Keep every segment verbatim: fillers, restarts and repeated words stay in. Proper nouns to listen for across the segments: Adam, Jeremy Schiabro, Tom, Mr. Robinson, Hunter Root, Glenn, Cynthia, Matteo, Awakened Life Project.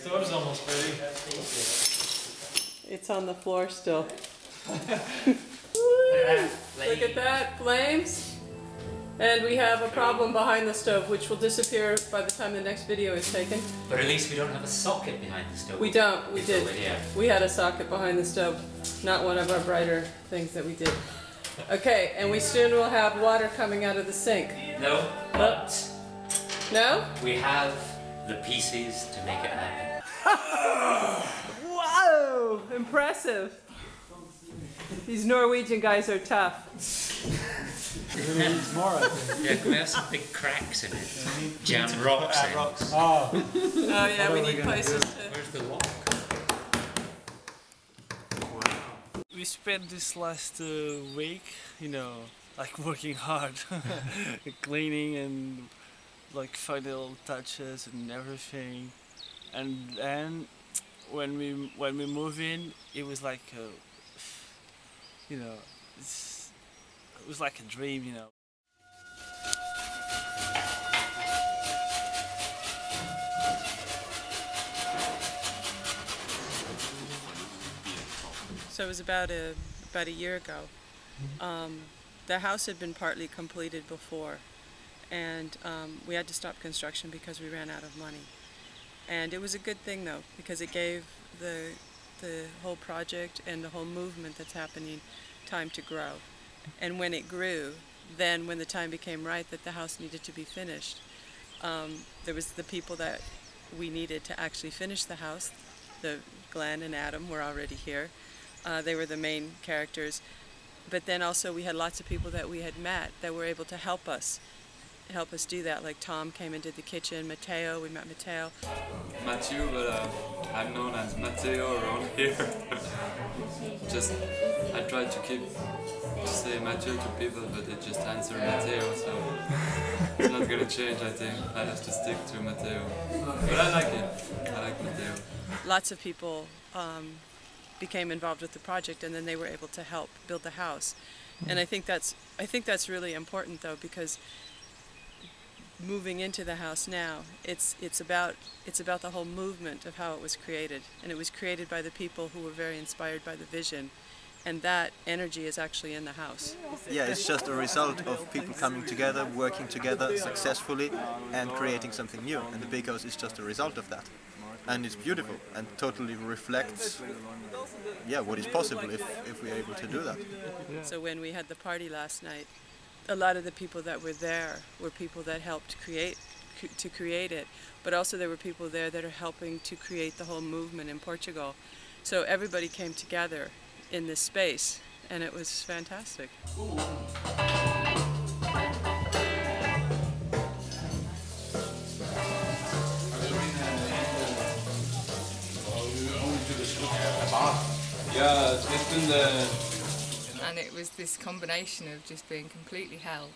Stove's almost ready. It's on the floor still. Look at that, flames. And we have a problem behind the stove, which will disappear by the time the next video is taken. But at least we don't have a socket behind the stove. We don't, we did. We had a socket behind the stove, not one of our brighter things that we did. Okay, and we soon will have water coming out of the sink. No, but... No? We have the pieces to make it happen. Whoa! Impressive. These Norwegian guys are tough. You're gonna need more of it. Yeah, can we have some big cracks in it? Jam rocks in. Rocks. Oh. Oh yeah, what we need we places to... Where's the lock? Wow. We spent this last uh, week, you know, like working hard. Cleaning and like final touches and everything. And then when we when we move in, it was like a, you know, it's, it was like a dream, you know. So it was about a about a year ago. Um, the house had been partly completed before, and um, we had to stop construction because we ran out of money. And it was a good thing though, because it gave the the whole project and the whole movement that's happening time to grow. And when it grew, then when the time became right that the house needed to be finished, um, there was the people that we needed to actually finish the house. The Glenn and Adam were already here. Uh, they were the main characters. But then also we had lots of people that we had met that were able to help us help us do that, like Tom came and did the kitchen, Matteo, we met Matteo. Matthew, but uh, I'm known as Matteo around here. Just, I try to keep, to say Matthew to people, but they just answer Matteo, so it's not gonna change, I think. I have to stick to Matteo. But I like it, I like Matteo. Lots of people um, became involved with the project, and then they were able to help build the house. And I think that's, I think that's really important though, because moving into the house now, it's it's about it's about the whole movement of how it was created, and it was created by the people who were very inspired by the vision, and that energy is actually in the house. Yeah, it's just a result of people coming together, working together successfully, and creating something new. And the big house is just a result of that, and it's beautiful and totally reflects, yeah, what is possible if if we are able to do that. So when we had the party last night, a lot of the people that were there were people that helped create to create it, but also there were people there that are helping to create the whole movement in Portugal. So everybody came together in this space, and it was fantastic. Ooh. Yeah, it's been the... And it was this combination of just being completely held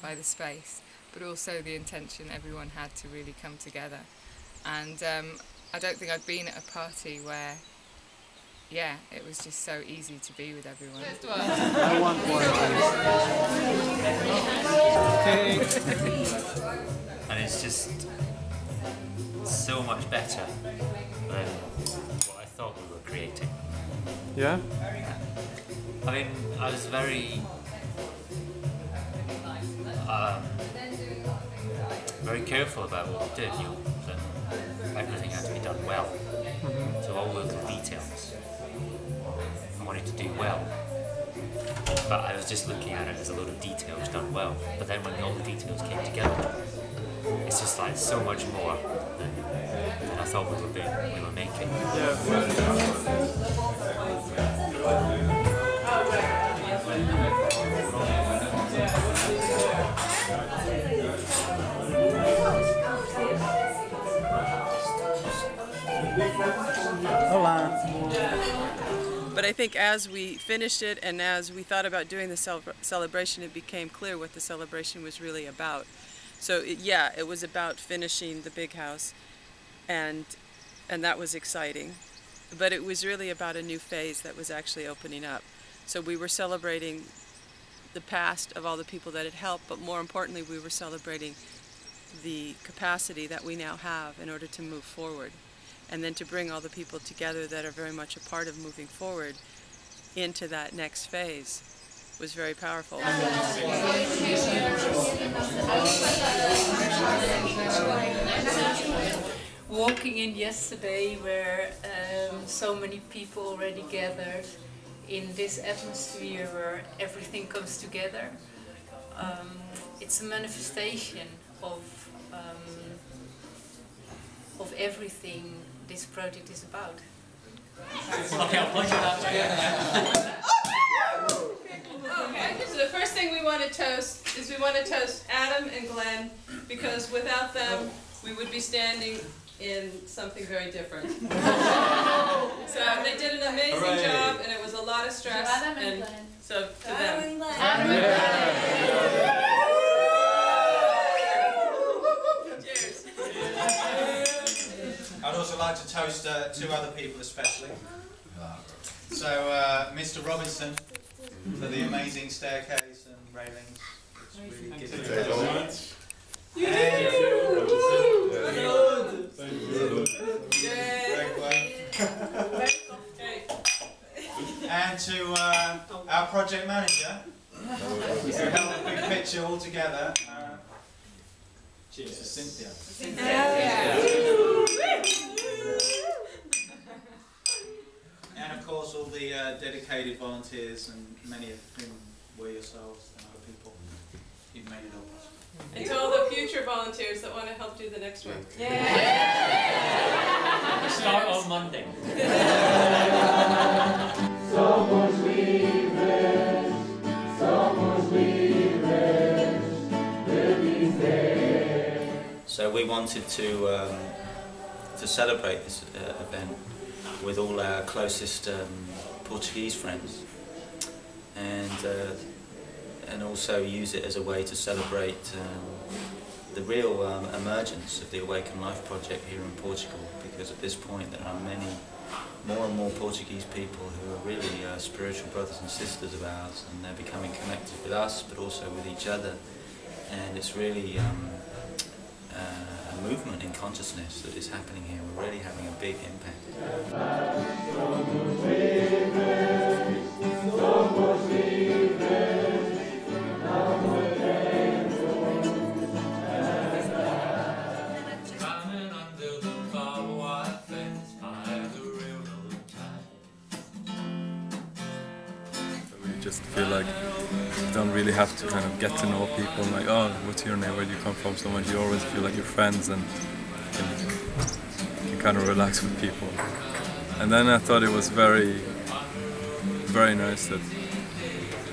by the space, but also the intention everyone had to really come together. And um, I don't think I've been at a party where, yeah, it was just so easy to be with everyone. I want one. Okay. And it's just so much better than what I thought we were creating. Yeah? I mean, I was very, um, very careful about what we did. You know, that everything had to be done well. Mm-hmm. So all the little details, I wanted to do well. But I was just looking at it as a load of details done well. But then when all the details came together, it's just like so much more than, than I thought we were doing, we were making. Yeah. But I think as we finished it and as we thought about doing the cel celebration, it became clear what the celebration was really about. So it, yeah, it was about finishing the big house, and and that was exciting. But it was really about a new phase that was actually opening up. So we were celebrating the past of all the people that had helped, but more importantly, we were celebrating the capacity that we now have in order to move forward. and then to bring all the people together that are very much a part of moving forward into that next phase was very powerful. Walking in yesterday, where um, so many people already gathered in this atmosphere where everything comes together, um, it's a manifestation of um, of everything this project is about. Okay, I'll point it out to you. Okay, so the first thing we want to toast is we want to toast Adam and Glenn, because without them we would be standing in something very different. So they did an amazing Hooray. job, and it was a lot of stress. So Adam and, and Glenn. So to Adam them. And Glenn. Adam and Glenn. Yeah. I'd also like to toast uh, two other people especially. So uh, Mister Robinson for the amazing staircase and railings, which really gives it a lot. And to uh, our project manager who held the big picture all together. Uh, cheers to Cynthia. Cynthia. Yeah. Yeah. And of course all the uh, dedicated volunteers, and many of whom were yourselves and other people. You've made it all possible. And to all the future volunteers that want to help do the next one. Yeah. Yeah. Start on Monday. Someone's leaving, someone's leaving. So we wanted to um, to celebrate this uh, event with all our closest um, Portuguese friends, and uh, and also use it as a way to celebrate um, the real um, emergence of the Awakened Life Project here in Portugal, because at this point there are many more and more Portuguese people who are really uh, spiritual brothers and sisters of ours, and they're becoming connected with us but also with each other, and it's really um, uh, movement in consciousness that is happening here. We're really having a big impact. We just feel like don't really have to kind of get to know people, like, oh, what's your name, where do you come from, so much. You always feel like you're friends, and, and you kind of relax with people. And then I thought it was very, very nice that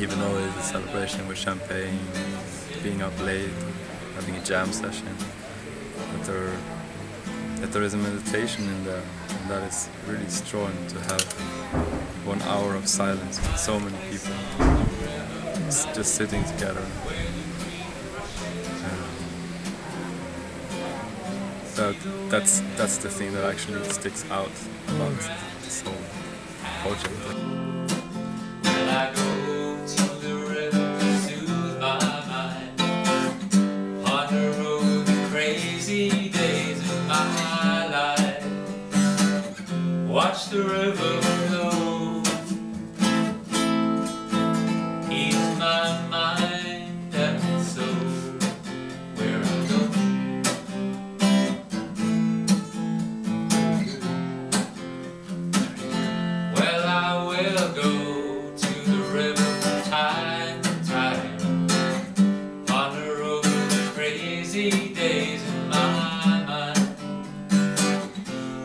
even though it's a celebration with champagne, being up late, having a jam session, that there, that there is a meditation in there, and that is really strong to have one hour of silence with so many people. Just sitting together. Um, so that's that's the thing that actually sticks out about this whole project. Watch the river flow.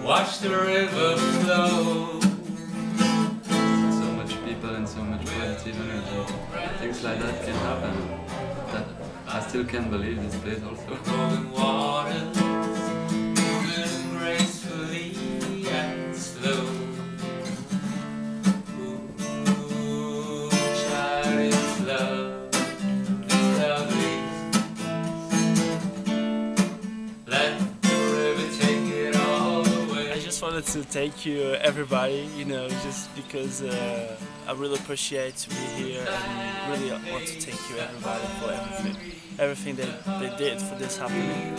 Watch the river flow. So much people and so much creative energy. Things like that can happen. That I still can't believe this place also. Moving water, moving gracefully and slow. Ooh, child, it's love, it's lovely. Let I just wanted to thank you, everybody, you know, just because uh, I really appreciate to be here, and really want to thank you, everybody, for everything, everything that they did for this happening.